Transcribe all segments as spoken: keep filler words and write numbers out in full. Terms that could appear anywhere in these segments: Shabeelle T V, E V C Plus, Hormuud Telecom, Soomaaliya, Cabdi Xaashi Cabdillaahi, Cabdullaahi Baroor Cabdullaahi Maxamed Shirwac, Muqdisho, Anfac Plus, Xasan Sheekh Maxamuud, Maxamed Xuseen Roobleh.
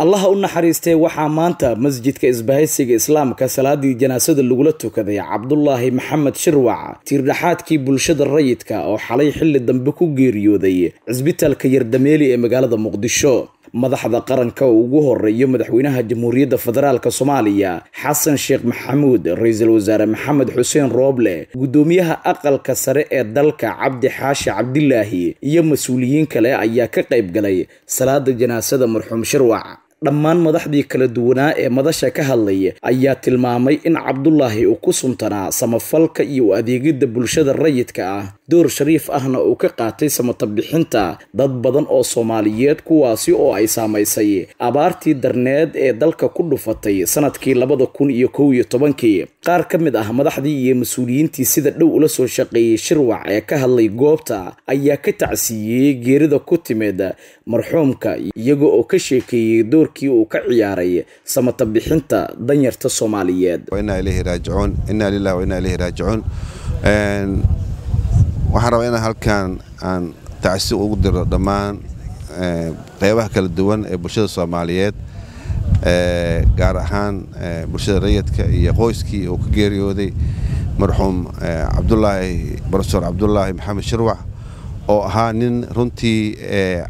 الله أن حريستي وحامانتا مسجد كإسباهيسيق إسلام كسلادي جناسد اللغلتو كذي عبدالله محمد شروع تيردحات كي بلشد الريد كا أو حالي حل الدنبكو غيريو ذي عزبتال كير دميلي مقالة مقدشو madaxda qaranka ugu horeeyay madaxweynaha jamhuuriyadda federaalka Soomaaliya Xasan Sheekh Maxamuud ra'iisul wasaare Maxamed Xuseen Roobleh gudoomiyaha aqalka sare ee dalka Cabdi Xaashi Cabdillaahi iyo mas'uuliyiin kale ayaa ka qayb galay salaada janaasada marxuum Shirwac dhammaan madaxdii kala duwanaa ee madasha ka hadlay ayaa tilmaamay in Cabdullaahi uu ku suntanaa samafalka iyo adeegidda bulshada rayidka ah door shariif ahna uu ka qaatay samatabixinta dad badan oo Soomaaliyeed kuwaasi oo ay saameysay abaartii darneed ee dalka ku dhufatay sanadkii laba kun iyo koow iyo toban qaar ka mid ah madaxdii iyo mas'uuliyiintii sida dhow ula soo shaqeeyay Shirwac ee ka hadlay goobta ayaa ka tacsiiyay geerida ku timid marxuumka iyaga oo ka sheekeeyay doorkii uu ka ciyaaray samatabixinta danyarta Soomaaliyeed inna ilaahi raaji'un inna lillahi wa inna ilaahi raaji'un and waxaan rabaa inaan halkan aan tacsi ugu diro dhammaan qaybaha kala duwan ee bulshada Soomaaliyeed ee gaar ahaan bulshada rayidka iyo qoyskii uu ka geeriyooday marxuum Cabdullaahi Baroor Cabdullaahi Maxamed Shirwac oo ahaa nin runtii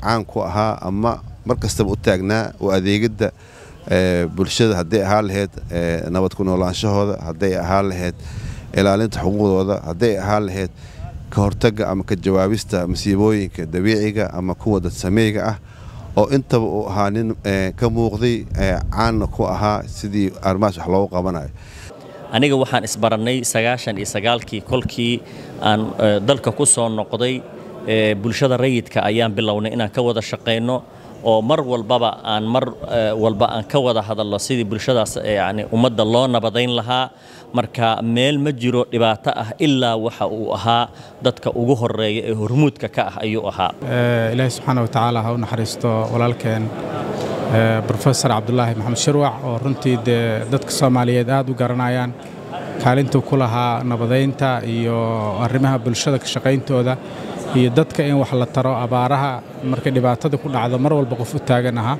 caan ku ahaa ama markastaba u taagnaa oo adeegidda bulshada haddii ahaa lahayd nabad ku noolaanshahooda haddii ahaa lahayd ilaalinta xuquuqdooda haddii ahaa lahayd ka hortaga ama ka jawaabista masiibooyinka dabiiciga ama kuwa dadsameeyga ah oo intaba uu ahaa nin ka muuqday caan ku ahaa sidii armaas wax loogu qabanayo aniga waxaan isbaranay sagaashan iyo sagaalkii kolkii aan dalka ku soo noqday bulshada rayidka ayaan bilownay inaan ka wada shaqeyno oo mar walba aan mar walba aan ka wada hadallo sidii bulshadaas yaani ummadda loo nabadeyn lahaa marka meel ma jiro dhibaato ah ilaa waxa uu ahaa dadka ugu horeeyay ee hormuudka ka ah ayuu ahaa ilaahay subhanahu wa ta'ala ha u naxariisto walaalkeen professor Cabdullaahi Maxamed Shirwac oo runtii dadka Soomaaliyeed aad u garanayaan kaalinta ku lahaa nabadeynta iyo arrimaha bulshada ka shaqeyntooda iyo dadka in wax la taro abaaraha marka dhibaatada ku dhacdo mar walba qof u taaganaha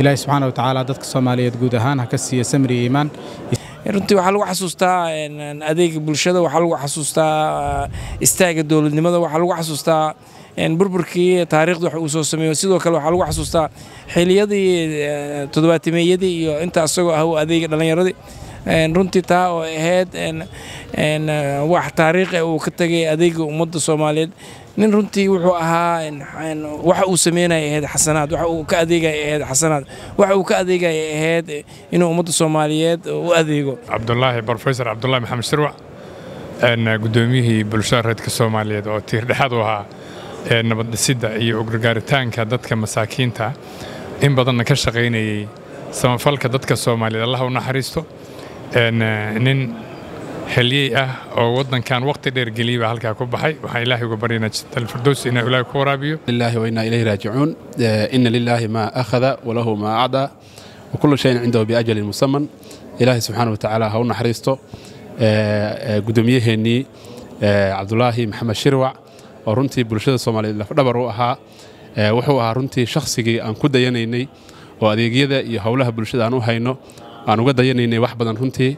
ilaahay subhanahu wa ta'ala dadka Soomaaliyeed guud ahaan ha ka siiyo samri iimaan runtii waxa lagu xasuustaa in adeeg bulshada waxa lagu xasuustaa istaaga dawladnimada waxa lagu xasuustaa in burburkii taariikhda wax uu soo sameeyo sidoo kale waxa lagu xasuustaa xiliyadii todobaatimeyadii iyo inta asagoo ah adeeg dhalinyaradii runtii taa oo ahayd in wax taariikh uu ka tagay adeeg ummadda Soomaaliyeed nin runtii wuxuu ahaa waxa uu sameeyay ahayd xasanaad waxa uu ka adeegay ahayd xasanaad waxa uu ka adeegay ahayd inuu ummadda Soomaaliyeed u adeego Cabdullaahi Professor Cabdullaahi Maxamed Shirwac ee gudoomiyihii bulshada rayidka Soomaaliyeed oo tiirdhaxad u ahaa ee nabad dhisidda iyo ugargaaritaanka dadka masaakiinta in badan ka shaqeynayay samafalka dadka Soomaaliyeed Allah u naxariisto ee nin xilli ah oo wadankan waqti dheer galiba halka ku baxay waxa Ilaahay uga barina jidal firdaws inaa Ilaahay ku waraabiyo billahi wa inna ilayhi raaji'un inna lillahi ma akhadha wa lahu ma a'da wa kullu shay'in 'indahu bi ajalin musamman Ilaahay subhanahu wa ta'ala ha u naxariisto gudoomiyaheeni Cabdullaahi Maxamed Shirwac oo runtii bulshada Soomaaliyeed la dhabar u ahaa wuxuu ahaa runtii shakhsigii aan ku dayanaynay oo adeegyada iyo hawlaha bulshada aan u hayno aan uga dayanaynay wax badan runtii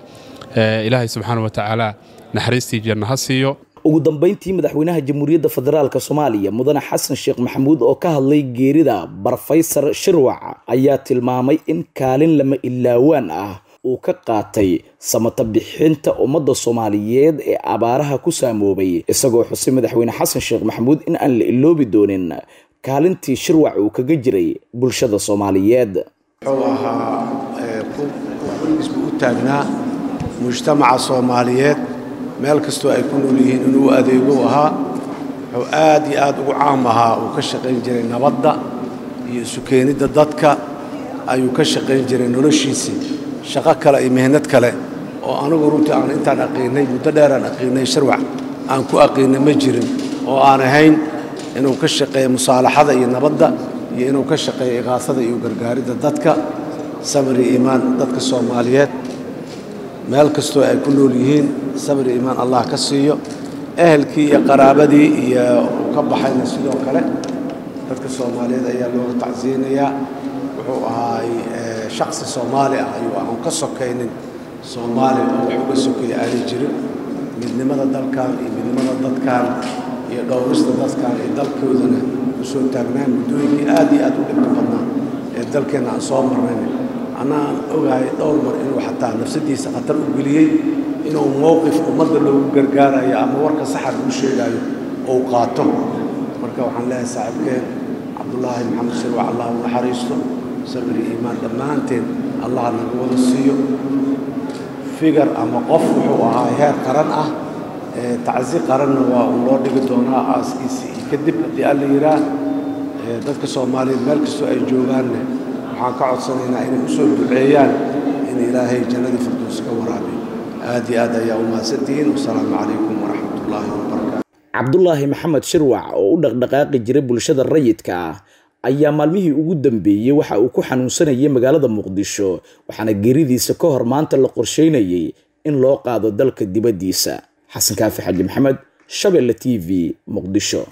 إلهي سبحانه وتعالى نحرستي جنة هسيو ugu dambeyntii madaxweynaha jamhuuriyadda federaalka Soomaaliya mudane Xasan Sheekh Maxamuud oo ka hadlay geerida Professor Shirwac ayaa tilmaamay in kaalin lama ilaawaan ah uu ka qaatay samatabixinta ummadda Soomaaliyeed ee abaaraha ku saamoobay isagoo xusay madaxweyne Xasan Sheekh Maxamuud in aan la iloobi doonin kaalintii Shirwac uu kaga jiray bulshada Soomaaliyeed مجتمع الصوماليات مالكستو أيكون ليهن إنو أديقوها وآدي آدو عامها وكشقين جرين نبضة يسكيني ددتك أيو كشقين جرين نرشيسي شقاك لأي مهنتك لأي وأنا قرونتي أن أنت أقيني متدارا أقيني شروع أنكو أقيني مجرم وأنا هين إنو كشقين مصالحة إي نبضة ينو كشقي إغاثة يوغرغاري دادك سمر إيمان دادك الصوماليات مال كستو أي كلو ليهين سمر إيمان الله كسيو أهلكي يا قرابدي يا كبحي نسيو كله دادك الصوماليات أيا لور تعزين يا وهاي شخص صومالي أيوه هم كسكين صومالي وحب السكي على جري من لماذا دادكان من لماذا دادكان يا دورست دادكان دادكودنا وسوي تغنم دويني أدي أدو لبنا دادكنا صومر مني أنا أوعي دور مر إنه حتى نفسي سقطر أقولي إنه موقف ومدر لو جرجارة يا أما ورك سحر مش جايو أوقاتهم مركوا عن لا سعب كان عبد الله محمد شرواع الله وحريصته سبري إيمان لما أنتن الله على القوة السيو فجر أما قفوه وعايها قرنة تعزي قرنة والله دقتونا عسكسي كذب قال لي راه ذاتك الصومالي مالك سو أي جوان وحن قعد صنينا إن أسود العيال إن إلهي جنة فردوس كورابي هذه هذا يوم ستين والسلام عليكم ورحمة الله وبركاته. Cabdullaahi Maxamed Shirwac oo u dhaqdhaqaaqi jiray bulshada rayidka ah ayaa maalmihii ugu dambeeyay waxa uu ku xanuunsanayay magaalada Muqdisho waxaana geeridiisa ka hor maanta la qorsheynayay in loo qaado dalka dibaddiisa. Xasan Sheekh Maxamuud, Shabeelle T V, Muqdisho.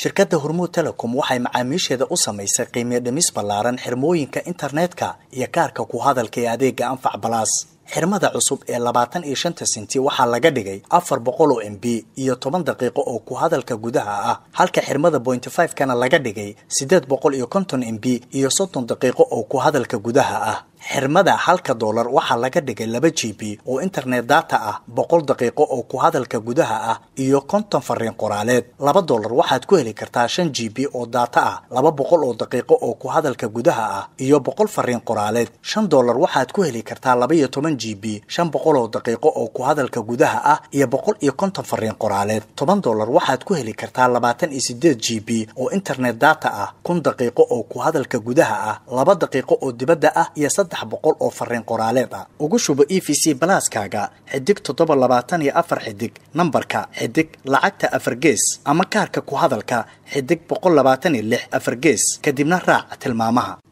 Shirkadda Hormuud Telecom waxay macaamiisheeda u samaysay qiimo dhimis ballaaran xirmooyinka internetka iyo kaarka ku hadalka ee adeegga Anfac Plus. xirmada cusub ee labaatan iyo shan senti waxa laga dhigay afar boqol oo M B iyo toban daqiiqo oo ku hadalka gudaha ah halka xirmada point five kana laga dhigay saddex boqol iyo konton M B iyo soddon daqiiqo oo ku hadalka gudaha ah xirmada halka dollar waxa laga dhigay laba G B oo internet data ah boqol daqiiqo oo ku hadalka gudaha ah iyo konton fariin qoraaleed laba dollar waxaad ku heli kartaa shan G B oo data ah laba boqol oo daqiiqo oo ku hadalka gudaha ah iyo boqol fariin qoraaleed shan dollar waxaad ku heli kartaa laba iyo toban G B shan boqol oo daqiiqo oo ku hadalka gudaha ah iyo boqol iyo konton fariin qoraaleed toban dollar waxaad ku heli kartaa labaatan iyo siddeed G B oo internet data ah kun daqiiqo oo ku hadalka gudaha ah laba daqiiqo oo dibadda ah iyo boqol oo farriin qoraaleed ah ugu shubo E V C Plus kaaga xidig todoba boqol labaatan iyo afar xidig nambarka xidig lacagta afar gees ama kaarka ku hadalka xidig boqol labaatan iyo lix afar gees kadibna raac tilmaamaha